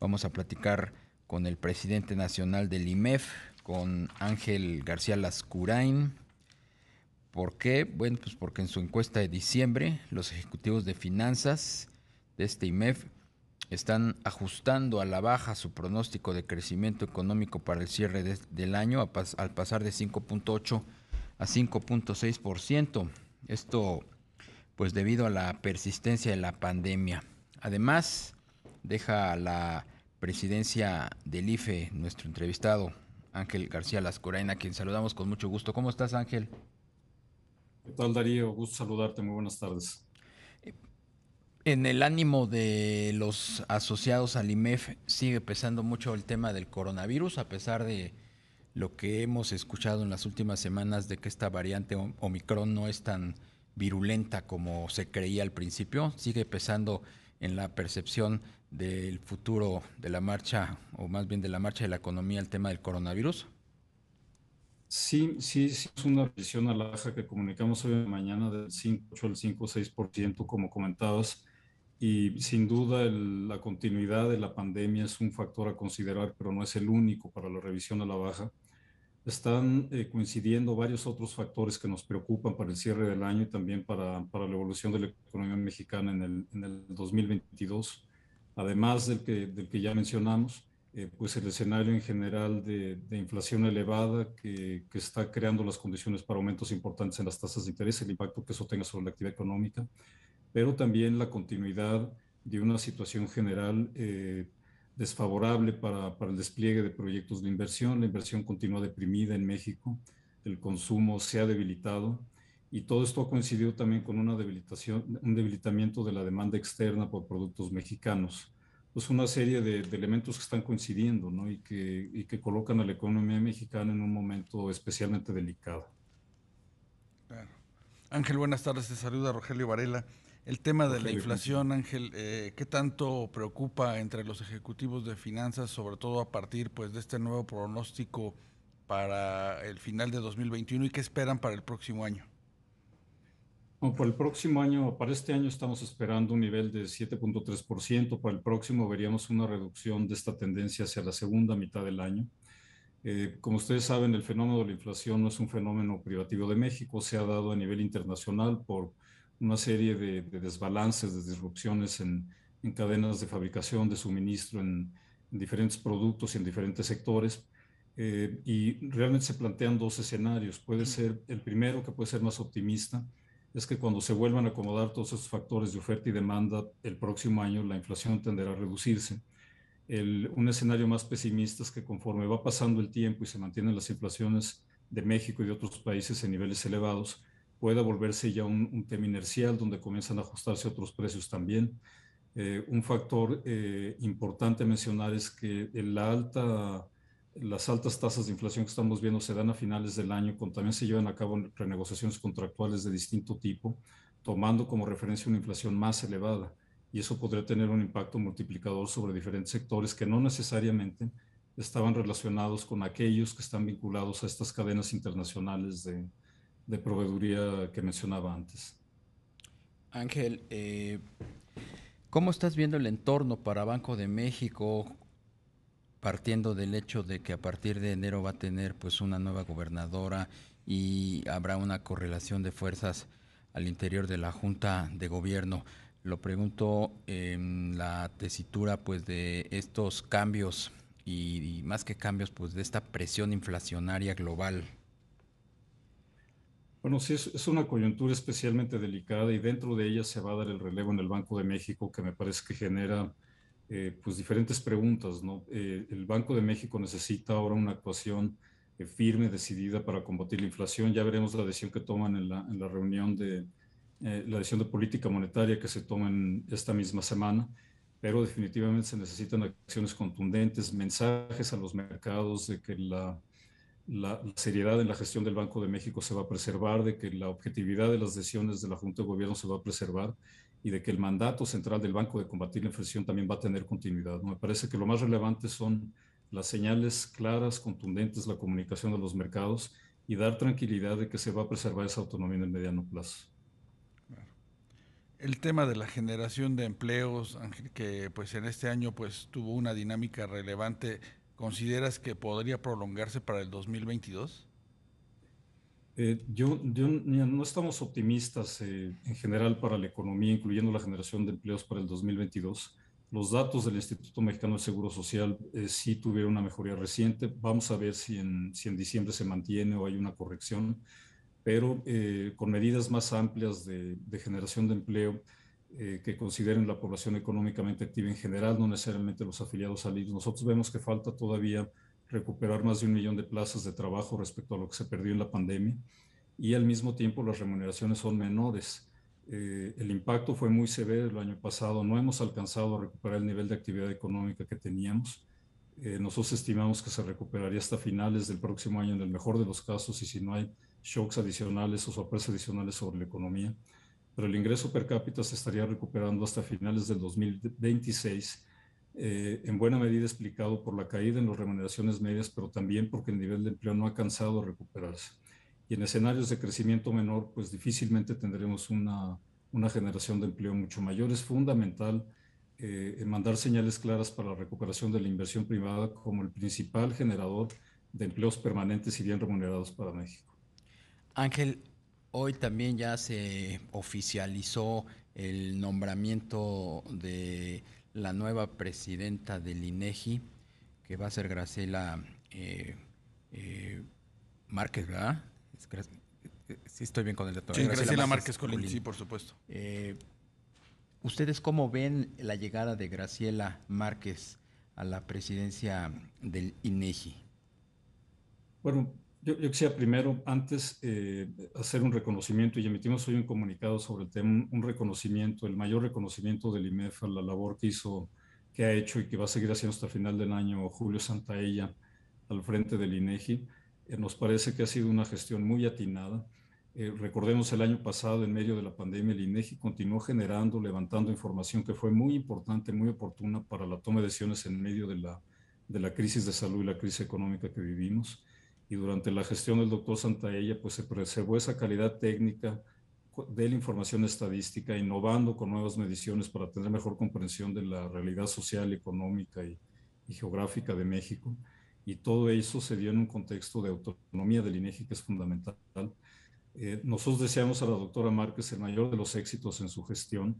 Vamos a platicar con el presidente nacional del IMEF, con Ángel García Lascuraín. ¿Por qué? Bueno, pues porque en su encuesta de diciembre, los ejecutivos de finanzas de este IMEF están ajustando a la baja su pronóstico de crecimiento económico para el cierre del año al pasar de 5.8 a 5.6%. Esto, pues, debido a la persistencia de la pandemia. Además, deja la presidencia del IFE nuestro entrevistado, Ángel García Lascuraín, a quien saludamos con mucho gusto. ¿Cómo estás, Ángel? ¿Qué tal, Darío? Gusto saludarte. Muy buenas tardes. En el ánimo de los asociados al IMEF sigue pesando mucho el tema del coronavirus, a pesar de lo que hemos escuchado en las últimas semanas de que esta variante Omicron no es tan virulenta como se creía al principio. Sigue pesando en la percepción del futuro de la marcha, o más bien de la marcha de la economía, el tema del coronavirus. Sí, es una revisión a la baja que comunicamos hoy en la mañana del 5.8 al 5.6%, como comentabas, y sin duda la continuidad de la pandemia es un factor a considerar, pero no es el único para la revisión a la baja. Están coincidiendo varios otros factores que nos preocupan para el cierre del año y también para la evolución de la economía mexicana en el 2022, además del que ya mencionamos. Pues el escenario en general de inflación elevada que está creando las condiciones para aumentos importantes en las tasas de interés, el impacto que eso tenga sobre la actividad económica, pero también la continuidad de una situación general desfavorable para el despliegue de proyectos de inversión. La inversión continúa deprimida en México, el consumo se ha debilitado y todo esto ha coincidido también con un debilitamiento de la demanda externa por productos mexicanos. Pues una serie de elementos que están coincidiendo, ¿no? y que colocan a la economía mexicana en un momento especialmente delicado. Claro. Ángel, buenas tardes. Te saluda Rogelio Varela. El tema de la inflación, Ángel, ¿qué tanto preocupa entre los ejecutivos de finanzas, sobre todo a partir, pues, de este nuevo pronóstico para el final de 2021 y qué esperan para el próximo año? No, para este año estamos esperando un nivel de 7.3%. Para el próximo veríamos una reducción de esta tendencia hacia la segunda mitad del año. Como ustedes saben, el fenómeno de la inflación no es un fenómeno privativo de México. Se ha dado a nivel internacional por una serie de desbalances, de disrupciones en cadenas de fabricación, de suministro, en diferentes productos y en diferentes sectores. Y realmente se plantean dos escenarios. Puede ser el primero, que puede ser más optimista, es que cuando se vuelvan a acomodar todos esos factores de oferta y demanda el próximo año, la inflación tenderá a reducirse. Un escenario más pesimista es que conforme va pasando el tiempo y se mantienen las inflaciones de México y de otros países en niveles elevados, pueda volverse ya un tema inercial donde comienzan a ajustarse otros precios también. Un factor importante mencionar es que las altas tasas de inflación que estamos viendo se dan a finales del año, cuando también se llevan a cabo renegociaciones contractuales de distinto tipo, tomando como referencia una inflación más elevada. Y eso podría tener un impacto multiplicador sobre diferentes sectores que no necesariamente estaban relacionados con aquellos que están vinculados a estas cadenas internacionales de proveeduría que mencionaba antes. Ángel, ¿cómo estás viendo el entorno para Banco de México? Partiendo del hecho de que a partir de enero va a tener, pues, una nueva gobernadora y habrá una correlación de fuerzas al interior de la Junta de Gobierno. Lo pregunto en la tesitura, pues, de estos cambios y más que cambios, pues, de esta presión inflacionaria global. Bueno, sí, es una coyuntura especialmente delicada y dentro de ella se va a dar el relevo en el Banco de México, que me parece que genera pues diferentes preguntas, ¿no? El Banco de México necesita ahora una actuación firme, decidida para combatir la inflación. Ya veremos la decisión que toman en la reunión la decisión de política monetaria que se toman esta misma semana, pero definitivamente se necesitan acciones contundentes, mensajes a los mercados de que la seriedad en la gestión del Banco de México se va a preservar, de que la objetividad de las decisiones de la Junta de Gobierno se va a preservar y de que el mandato central del banco de combatir la inflación también va a tener continuidad, ¿no? Me parece que lo más relevante son las señales claras, contundentes, la comunicación de los mercados y dar tranquilidad de que se va a preservar esa autonomía en el mediano plazo. el tema de la generación de empleos, Ángel, que pues en este año pues tuvo una dinámica relevante, ¿consideras que podría prolongarse para el 2022? Yo no estamos optimistas en general para la economía, incluyendo la generación de empleos para el 2022. Los datos del Instituto Mexicano de Seguro Social sí tuvieron una mejoría reciente. Vamos a ver si en diciembre se mantiene o hay una corrección, pero con medidas más amplias de generación de empleo que consideren la población económicamente activa en general, no necesariamente los afiliados al IMSS. Nosotros vemos que falta todavía recuperar más de 1 millón de plazas de trabajo respecto a lo que se perdió en la pandemia, y al mismo tiempo las remuneraciones son menores. El impacto fue muy severo el año pasado, no hemos alcanzado a recuperar el nivel de actividad económica que teníamos. Nosotros estimamos que se recuperaría hasta finales del próximo año en el mejor de los casos, y si no hay shocks adicionales o sorpresas adicionales sobre la economía, pero el ingreso per cápita se estaría recuperando hasta finales del 2026, en buena medida explicado por la caída en las remuneraciones medias, pero también porque el nivel de empleo no ha alcanzado a recuperarse. Y en escenarios de crecimiento menor, pues difícilmente tendremos una generación de empleo mucho mayor. Es fundamental mandar señales claras para la recuperación de la inversión privada como el principal generador de empleos permanentes y bien remunerados para México. Ángel, hoy también ya se oficializó el nombramiento de la nueva presidenta del INEGI, que va a ser Graciela Márquez, ¿verdad? Sí, estoy bien con el dato. Sí, Graciela Márquez Colín, sí, por supuesto. ¿Ustedes cómo ven la llegada de Graciela Márquez a la presidencia del INEGI? Bueno, yo quisiera primero, antes, hacer un reconocimiento, y emitimos hoy un comunicado sobre el tema, un reconocimiento, el mayor reconocimiento del IMEF a la labor que hizo, que ha hecho y que va a seguir haciendo hasta el final del año Julio Santaella al frente del INEGI. Nos parece que ha sido una gestión muy atinada. Recordemos el año pasado, en medio de la pandemia, el INEGI continuó generando, levantando información que fue muy importante, muy oportuna para la toma de decisiones en medio de la crisis de salud y la crisis económica que vivimos. Y durante la gestión del doctor Santaella, pues se preservó esa calidad técnica de la información estadística, innovando con nuevas mediciones para tener mejor comprensión de la realidad social, económica y geográfica de México. Y todo eso se dio en un contexto de autonomía del INEGI que es fundamental. Nosotros deseamos a la doctora Márquez el mayor de los éxitos en su gestión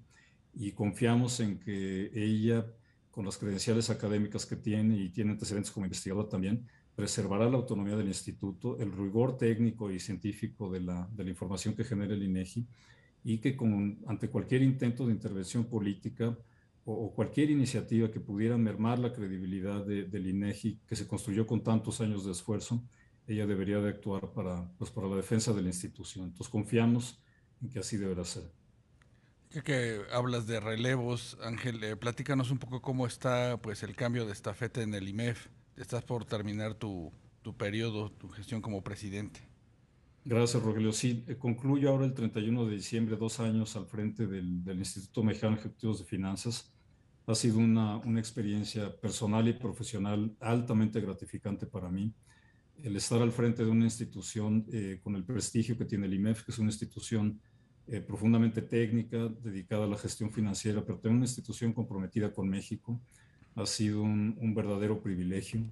y confiamos en que ella, con las credenciales académicas que tiene y tiene antecedentes como investigadora también, preservará la autonomía del instituto, el rigor técnico y científico de la información que genera el INEGI, y que ante cualquier intento de intervención política o cualquier iniciativa que pudiera mermar la credibilidad del INEGI, que se construyó con tantos años de esfuerzo, ella debería de actuar para la defensa de la institución. Entonces confiamos en que así deberá ser. Ya que hablas de relevos, Ángel, platícanos un poco cómo está pues el cambio de estafeta en el IMEF. Estás por terminar tu periodo, tu gestión como presidente. Gracias, Rogelio. Sí, concluyo ahora el 31 de diciembre, 2 años al frente del Instituto Mexicano de Ejecutivos de Finanzas. Ha sido una experiencia personal y profesional altamente gratificante para mí. El estar al frente de una institución con el prestigio que tiene el IMEF, que es una institución profundamente técnica, dedicada a la gestión financiera, pero también una institución comprometida con México, ha sido un verdadero privilegio.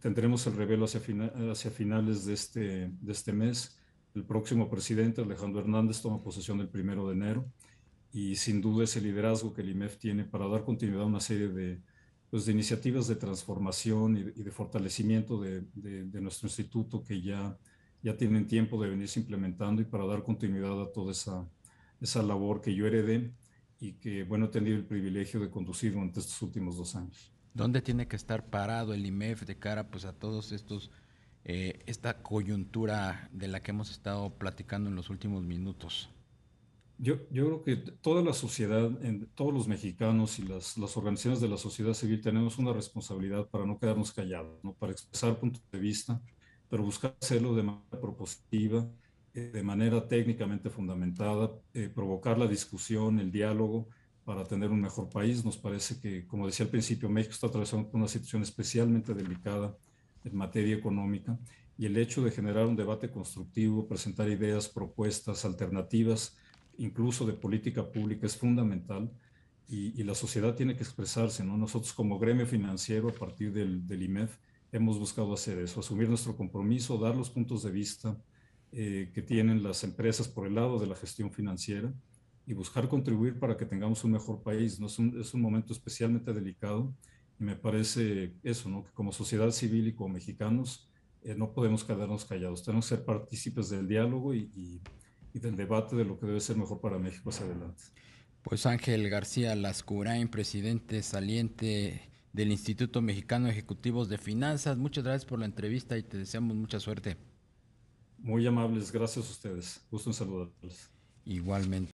Tendremos el revelo hacia finales de este mes. El próximo presidente, Alejandro Hernández, toma posesión el 1 de enero, y sin duda ese liderazgo que el IMEF tiene para dar continuidad a una serie de iniciativas de transformación y de fortalecimiento de nuestro instituto, que ya tienen tiempo de venirse implementando, y para dar continuidad a toda esa labor que yo heredé y que, bueno, he tenido el privilegio de conducir durante estos últimos 2 años. ¿Dónde tiene que estar parado el IMEF de cara pues a todos estos, esta coyuntura de la que hemos estado platicando en los últimos minutos? Yo creo que toda la sociedad, todos los mexicanos y las organizaciones de la sociedad civil tenemos una responsabilidad para no quedarnos callados, ¿no? Para expresar puntos de vista, pero buscar hacerlo de manera propositiva, de manera técnicamente fundamentada, provocar la discusión, el diálogo, para tener un mejor país. Nos parece que, como decía al principio, México está atravesando por una situación especialmente delicada en materia económica, y el hecho de generar un debate constructivo, presentar ideas, propuestas, alternativas, incluso de política pública, es fundamental y la sociedad tiene que expresarse, ¿no? Nosotros como gremio financiero a partir del IMEF hemos buscado hacer eso, asumir nuestro compromiso, dar los puntos de vista que tienen las empresas por el lado de la gestión financiera y buscar contribuir para que tengamos un mejor país, ¿no? Es un momento especialmente delicado y me parece eso, ¿no? Que como sociedad civil y como mexicanos no podemos quedarnos callados, tenemos que ser partícipes del diálogo y del debate de lo que debe ser mejor para México hacia adelante. Pues Ángel García Lascuraín, presidente saliente del Instituto Mexicano de Ejecutivos de Finanzas, muchas gracias por la entrevista y te deseamos mucha suerte. Muy amables, gracias a ustedes. Gusto en saludarles. Igualmente.